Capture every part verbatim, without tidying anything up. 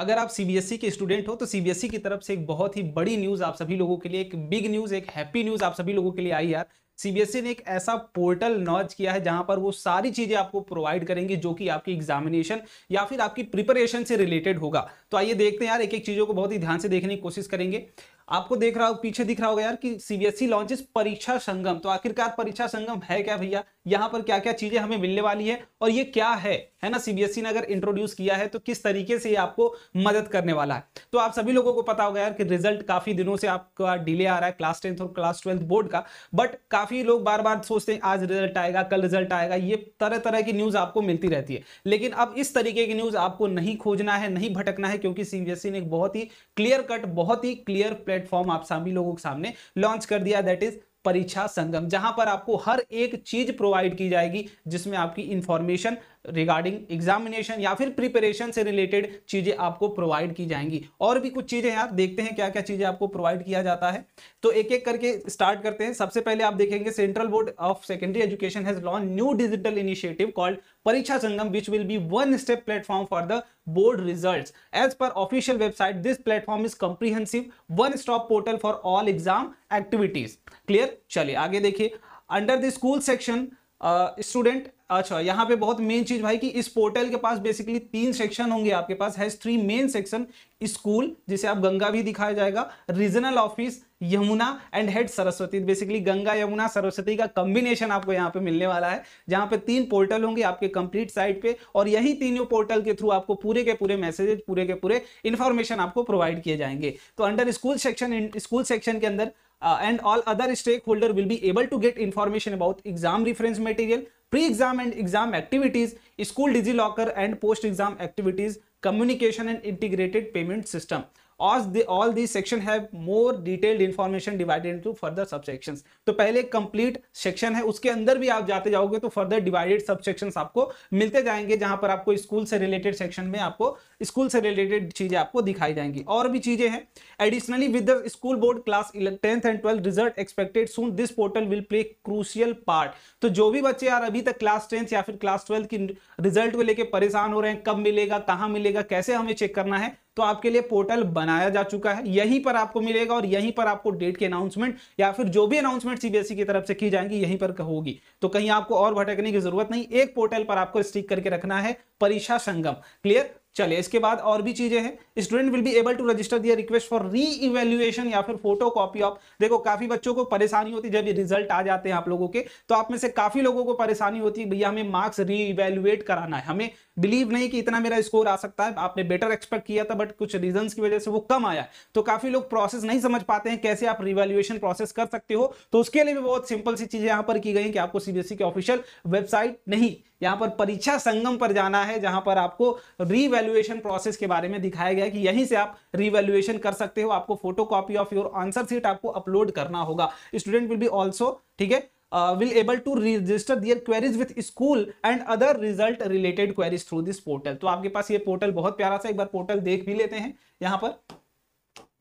अगर आप सीबीएसई के स्टूडेंट हो तो सीबीएसई की तरफ से एक बहुत ही बड़ी न्यूज़ आप सभी लोगों के लिए, एक बिग न्यूज़, एक हैप्पी न्यूज़ आप सभी लोगों के लिए आई यार। सीबीएसई ने एक ऐसा पोर्टल लॉन्च किया है जहां पर वो सारी चीज़ें आपको प्रोवाइड करेंगे जो कि आपकी एग्जामिनेशन या फिर आपकी प्रिपरेशन से रिलेटेड होगा। तो आइए देखते हैं यार, एक एक चीज़ों को बहुत ही ध्यान से देखने की कोशिश करेंगे। आपको देख रहा हो, पीछे दिख रहा होगा यार कि सीबीएसई लॉन्चेस परीक्षा संगम। तो आखिरकार परीक्षा संगम है क्या भैया, यहाँ पर क्या क्या चीजें हमें मिलने वाली है और ये क्या है, है ना। सीबीएसई ने अगर इंट्रोड्यूस किया है तो किस तरीके से ये आपको मदद करने वाला है। तो आप सभी लोगों को पता होगा यार कि रिजल्ट काफी दिनों से आपका डिले आ रहा है, क्लास टेंथ और क्लास ट्वेल्थ बोर्ड का। बट काफी लोग बार बार सोचते हैं आज रिजल्ट आएगा, कल रिजल्ट आएगा, ये तरह तरह की न्यूज आपको मिलती रहती है। लेकिन अब इस तरीके की न्यूज आपको नहीं खोजना है, नहीं भटकना है, क्योंकि सीबीएसई ने बहुत ही क्लियर कट, बहुत ही क्लियर प्लेटफॉर्म आप सभी लोगों के सामने लॉन्च कर दिया, दैट इज परीक्षा संगम, जहां पर आपको हर एक चीज प्रोवाइड की जाएगी जिसमें आपकी इंफॉर्मेशन रिगार्डिंग एग्जामिनेशन या फिर प्रिपरेशन से रिलेटेड चीजें आपको प्रोवाइड की जाएंगी। और भी कुछ चीजें यार देखते हैं क्या क्या चीजें आपको प्रोवाइड किया जाता है। तो एक एक करके स्टार्ट करते हैं। सबसे पहले आप देखेंगे central board of secondary education has launch new digital initiative called Pariksha Sangam which will be one step platform for the board results. As पर official website this platform is comprehensive one stop portal for all exam activities. Clear, चलिए आगे देखिए। Under the school section student, अच्छा यहाँ पे बहुत main चीज भाई कि इस पोर्टल के पास बेसिकली तीन सेक्शन होंगे आपके पास, has three main section, school जिसे आप गंगा भी दिखाया जाएगा, regional office Yamuna and head Saraswati. Basically Ganga Yamuna Saraswati का कॉम्बिनेशन आपको यहाँ पे मिलने वाला है, जहाँ पे तीन पोर्टल होंगे आपके कंप्लीट साइट पे, और यही तीनों पोर्टल के थ्रू आपको पूरे के पूरे मैसेजेज, पूरे के पूरे इन्फॉर्मेशन आपको प्रोवाइड किए जाएंगे। तो under school section, school section के अंदर and all other stakeholder will be able to get information about exam reference material, pre exam and exam activities, school DigiLocker and post exam activities, communication and integrated payment system. All the section have more detailed information divided into further sub sections. तो पहले complete section है, उसके अंदर भी आप जाते जाओगे तो फर्दर डिवाइडेड सब सेक्शंस आपको मिलते जाएंगे, जहां पर आपको स्कूल से रिलेटेड सेक्शन में आपको स्कूल से रिलेटेड चीजें आपको दिखाई जाएंगी। और भी चीजें हैं। Additionally with the school board class tenth and twelfth result expected soon, this portal will play crucial part. तो जो भी बच्चे यार अभी तक क्लास टेंथ या फिर क्लास ट्वेल्थ की रिजल्ट को लेकर परेशान हो रहे हैं, कब मिलेगा, कहाँ मिलेगा, कैसे हमें चेक करना है, तो आपके लिए पोर्टल बनाया जा चुका है, यहीं पर आपको मिलेगा। और यहीं पर आपको डेट की अनाउंसमेंट या फिर जो भी अनाउंसमेंट सीबीएसई की तरफ से की जाएंगी यहीं पर होगी। तो कहीं आपको और भटकने की जरूरत नहीं, एक पोर्टल पर आपको स्टिक करके रखना है, परीक्षा संगम। क्लियर, चलिए इसके बाद और भी चीजें हैं। Student will be able to register their request for re evaluation या फिर फोटो कॉपी ऑफ। देखो काफी बच्चों को परेशानी होती है जब रिजल्ट आ जाते हैं आप लोगों के, तो आप में से काफी लोगों को परेशानी होती है भैया हमें मार्क्स री इवेल्युएट कराना है, हमें बिलीव नहीं कि इतना मेरा स्कोर आ सकता है, आपने बेटर एक्सपेक्ट किया था बट कुछ रीजन की वजह से वो कम आया। तो काफी लोग प्रोसेस नहीं समझ पाते हैं कैसे आप रिवेल्युएशन प्रोसेस कर सकते हो, तो उसके लिए भी बहुत सिंपल सी चीजें यहाँ पर की गई कि आपको सीबीएसई की ऑफिशियल वेबसाइट नहीं, यहाँ पर परीक्षा संगम पर जाना है, जहां पर आपको रीवैल्यूएशन प्रोसेस के बारे में दिखाया गया है कि यहीं से आप रीवैल्यूएशन कर सकते हो। आपको photo copy of your answer sheet आपको अपलोड करना होगा। स्टूडेंट विल बी ऑल्सो, ठीक है, will able to register their queries with school and other result related queries through this portal. तो आपके पास ये पोर्टल बहुत प्यारा सा, एक बार पोर्टल देख भी लेते हैं। यहाँ पर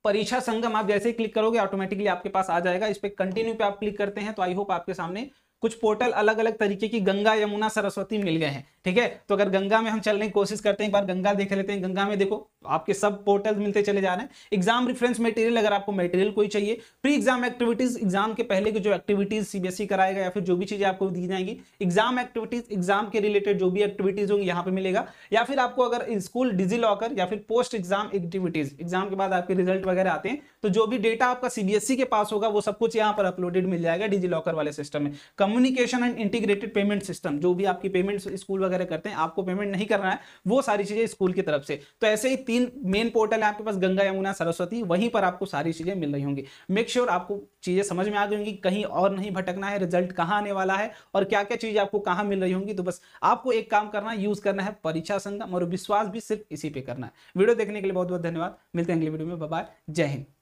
परीक्षा संगम आप जैसे ही क्लिक करोगे ऑटोमेटिकली आपके पास आ जाएगा। इस पर कंटिन्यू पे आप क्लिक करते हैं तो आई होप आपके सामने कुछ पोर्टल अलग अलग तरीके की गंगा यमुना सरस्वती मिल गए हैं। ठीक है, तो अगर गंगा में हम चलने की कोशिश करते हैं, एक बार गंगा देख लेते हैं। गंगा में देखो आपके सब पोर्टल मिलते चले जा रहे हैं। एग्जाम रेफरेंस मटेरियल, अगर आपको मटेरियल कोई चाहिए, प्री एग्जाम एक्टिविटीज, एग्जाम के पहले की जो एक्टिविटीज सीबीएसई कराएगा या फिर जो भी चीजें आपको दी जाएंगी, एग्जाम एक्टिविटीज, एग्जाम के रिलेटेड जो भी एक्टिविटीज होंगी यहाँ पे मिलेगा। या फिर आपको अगर स्कूल डिजी लॉकर या फिर पोस्ट एग्जाम एक्टिविटीज, एग्जाम के बाद आपके रिजल्ट वगैरह आते हैं तो जो भी डेटा आपका सीबीएसई के पास होगा वो सब कुछ यहाँ पर अपलोडेड मिल जाएगा डिजी लॉकर वाले सिस्टम में। Communication and integrated payment system, जो भी आपकी पेमेंट स्कूल वगैरह करते हैं, आपको पेमेंट नहीं करना है, वो सारी चीजें स्कूल की तरफ से। तो ऐसे ही तीन मेन पोर्टल है आपके पास, गंगा यमुना सरस्वती, वहीं पर आपको सारी चीजें मिल रही होंगी। मेक श्योर आपको चीजें समझ में आ गई होंगी, कहीं और नहीं भटकना है, रिजल्ट कहाँ आने वाला है और क्या क्या चीजें आपको कहाँ मिल रही होंगी। तो बस आपको एक काम करना है, यूज करना है परीक्षा संगम, और विश्वास भी सिर्फ इसी पे करना है। वीडियो देखने के लिए बहुत बहुत धन्यवाद, मिलते हैं अगले वीडियो में, बाय बाय, जय हिंद।